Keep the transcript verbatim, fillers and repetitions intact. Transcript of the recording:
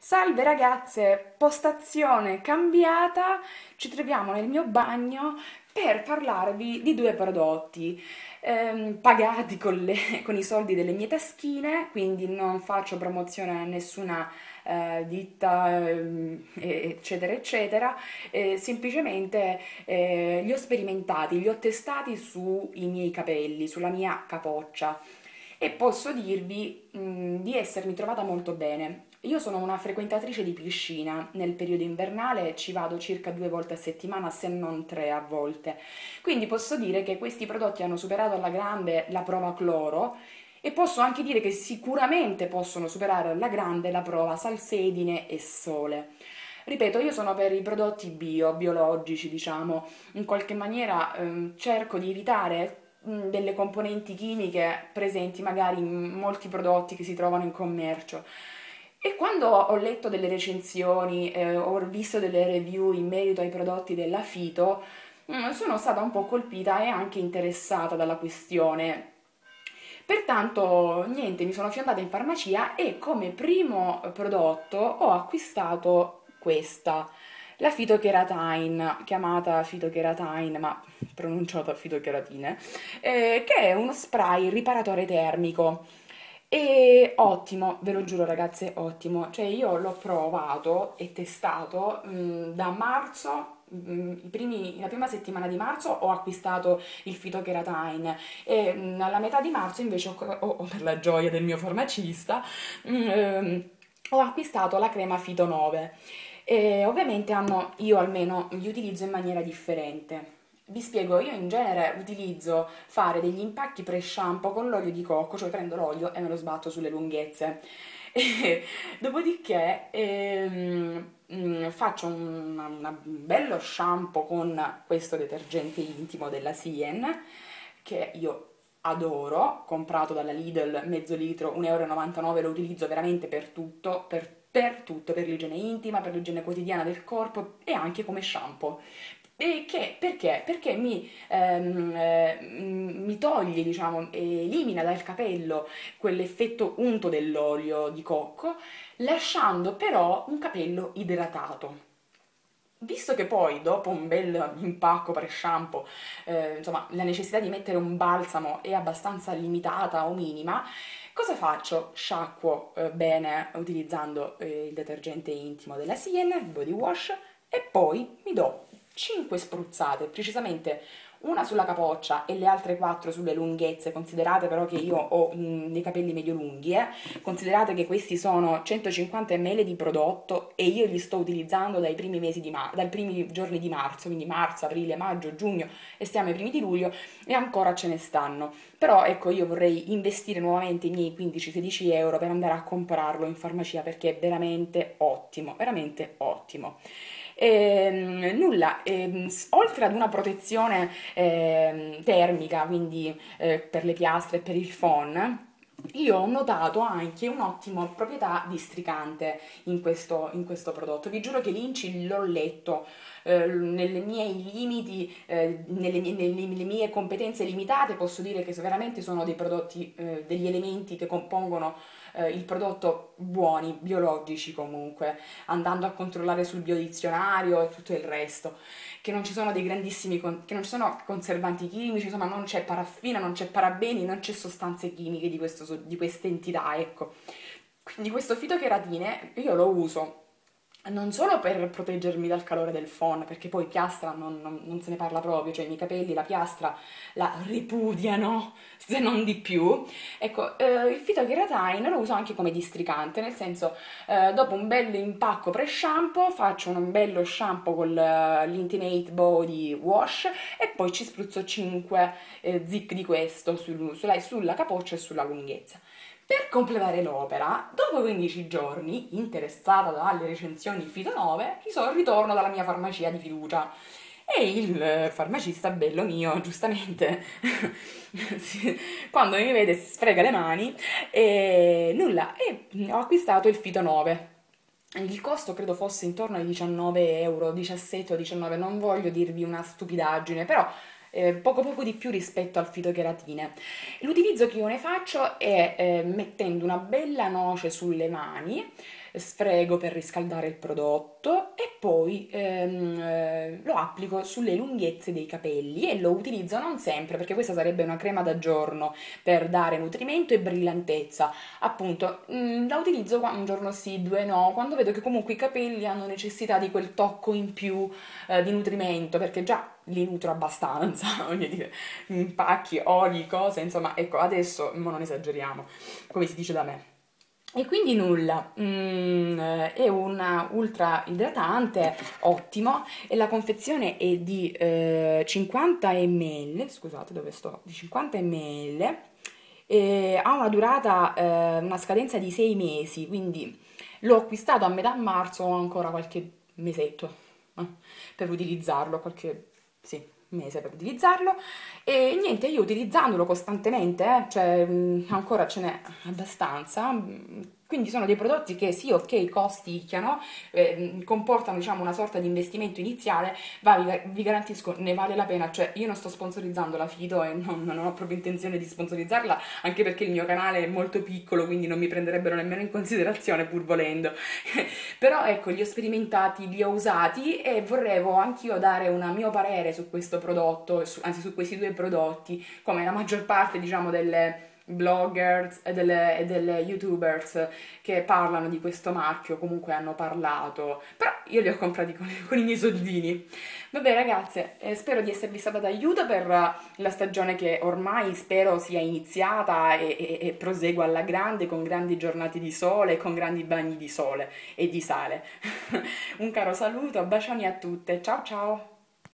Salve ragazze, postazione cambiata, ci troviamo nel mio bagno per parlarvi di due prodotti ehm, pagati con, le, con i soldi delle mie taschine, quindi non faccio promozione a nessuna eh, ditta eh, eccetera eccetera, eh, semplicemente eh, li ho sperimentati, li ho testati sui miei capelli, sulla mia capoccia e posso dirvi mh, di essermi trovata molto bene. Io sono una frequentatrice di piscina, nel periodo invernale ci vado circa due volte a settimana, se non tre a volte, quindi posso dire che questi prodotti hanno superato alla grande la prova cloro e posso anche dire che sicuramente possono superare alla grande la prova salsedine e sole. Ripeto, io sono per i prodotti bio, biologici diciamo, in qualche maniera eh, cerco di evitare delle componenti chimiche presenti magari in molti prodotti che si trovano in commercio. E quando ho letto delle recensioni, eh, ho visto delle review in merito ai prodotti della Phyto, mh, sono stata un po' colpita e anche interessata dalla questione. Pertanto, niente, mi sono fiondata in farmacia e come primo prodotto ho acquistato questa, la Phytokératine, chiamata Phytokératine, ma pronunciata Phytokératine, eh, che è uno spray riparatore termico. E ottimo, ve lo giuro ragazze, ottimo, cioè io l'ho provato e testato mh, da marzo, mh, i primi, la prima settimana di marzo ho acquistato il Phytokératine e mh, alla metà di marzo invece, ho, oh, per la gioia del mio farmacista, mh, ho acquistato la crema Phyto nove e ovviamente hanno, io almeno li utilizzo in maniera differente. Vi spiego, io in genere utilizzo fare degli impacchi pre-shampoo con l'olio di cocco, cioè prendo l'olio e me lo sbatto sulle lunghezze. E, dopodiché ehm, mh, faccio un bello shampoo con questo detergente intimo della Cien, che io adoro, comprato dalla Lidl, mezzo litro, un euro e novantanove, lo utilizzo veramente per tutto, per, per tutto, per l'igiene intima, per l'igiene quotidiana del corpo e anche come shampoo. E che, perché? Perché mi, ehm, eh, mi toglie, diciamo, elimina dal capello quell'effetto unto dell'olio di cocco, lasciando però un capello idratato. Visto che poi dopo un bel impacco per shampoo, eh, insomma, la necessità di mettere un balsamo è abbastanza limitata o minima, cosa faccio? Sciacquo eh, bene utilizzando eh, il detergente intimo della Cien, il body wash, e poi mi do cinque spruzzate, precisamente una sulla capoccia e le altre quattro sulle lunghezze. Considerate però che io ho mh, dei capelli medio lunghi, eh? Considerate che questi sono centocinquanta millilitri di prodotto e io li sto utilizzando dai primi mesi di ma dai primi giorni di marzo, quindi marzo, aprile, maggio, giugno e stiamo ai primi di luglio e ancora ce ne stanno. Però ecco, io vorrei investire nuovamente i miei quindici sedici euro per andare a comprarlo in farmacia perché è veramente ottimo, veramente ottimo. E, nulla, e, oltre ad una protezione eh, termica, quindi eh, per le piastre e per il phon, io ho notato anche un'ottima proprietà districante in questo, in questo prodotto. Vi giuro che l'Inci l'ho letto eh, nei miei limiti, eh, nelle, mie, nelle mie competenze limitate, posso dire che veramente sono dei prodotti, eh, degli elementi che compongono eh, il prodotto buoni, biologici comunque, andando a controllare sul biodizionario e tutto il resto, che non ci sono dei grandissimi, che non ci sono conservanti chimici, insomma non c'è paraffina, non c'è parabeni, non c'è sostanze chimiche di questo di queste entità, ecco. Quindi questo Phytokératine io lo uso non solo per proteggermi dal calore del phon, perché poi piastra non, non, non se ne parla proprio, cioè i miei capelli la piastra la ripudiano, se non di più. Ecco, eh, il Phytokératine lo uso anche come districante, nel senso, eh, dopo un bel impacco pre-shampoo, faccio un bello shampoo con l'Intimate Body Wash e poi ci spruzzo cinque eh, zig di questo sul, sulla, sulla capoccia e sulla lunghezza. Per completare l'opera, dopo quindici giorni, interessata dalle recensioni Phyto nove, ritorno dalla mia farmacia di fiducia e il farmacista, bello mio, giustamente, quando mi vede si sfrega le mani e nulla, e ho acquistato il Phyto nove. Il costo credo fosse intorno ai diciannove euro, diciassette o diciannove, non voglio dirvi una stupidaggine, però Eh, poco poco di più rispetto al Phytokératine. L'utilizzo che io ne faccio è eh, mettendo una bella noce sulle mani, sfrego per riscaldare il prodotto e poi ehm, lo applico sulle lunghezze dei capelli e lo utilizzo non sempre, perché questa sarebbe una crema da giorno per dare nutrimento e brillantezza, appunto mh, la utilizzo un giorno sì, due no, quando vedo che comunque i capelli hanno necessità di quel tocco in più eh, di nutrimento, perché già li nutro abbastanza, voglio dire, impacchi, oli, cose, insomma, ecco, adesso non esageriamo, come si dice da me. E quindi nulla, mm, è un ultra idratante ottimo e la confezione è di eh, cinquanta millilitri, scusate dove sto, di cinquanta millilitri, e ha una durata, eh, una scadenza di sei mesi, quindi l'ho acquistato a metà marzo, ho ancora qualche mesetto eh, per utilizzarlo, qualche... sì. mese per utilizzarlo. E niente, io utilizzandolo costantemente eh, cioè mh, ancora ce n'è abbastanza, quindi sono dei prodotti che sì, ok, costicchiano, eh, comportano diciamo una sorta di investimento iniziale, va, vi garantisco ne vale la pena, cioè io non sto sponsorizzando la Phyto e non, non ho proprio intenzione di sponsorizzarla, anche perché il mio canale è molto piccolo, quindi non mi prenderebbero nemmeno in considerazione pur volendo però ecco, li ho sperimentati, li ho usati e vorrevo anch'io dare un mio parere su questo prodotto, anzi su questi due prodotti, come la maggior parte diciamo delle bloggers e delle, e delle youtubers che parlano di questo marchio, comunque hanno parlato, però io li ho comprati con, con i miei soldini. Vabbè ragazze, eh, spero di esservi stata d'aiuto per la stagione che ormai spero sia iniziata e, e, e prosegua alla grande, con grandi giornate di sole, con grandi bagni di sole e di sale un caro saluto, bacioni a tutte, ciao ciao!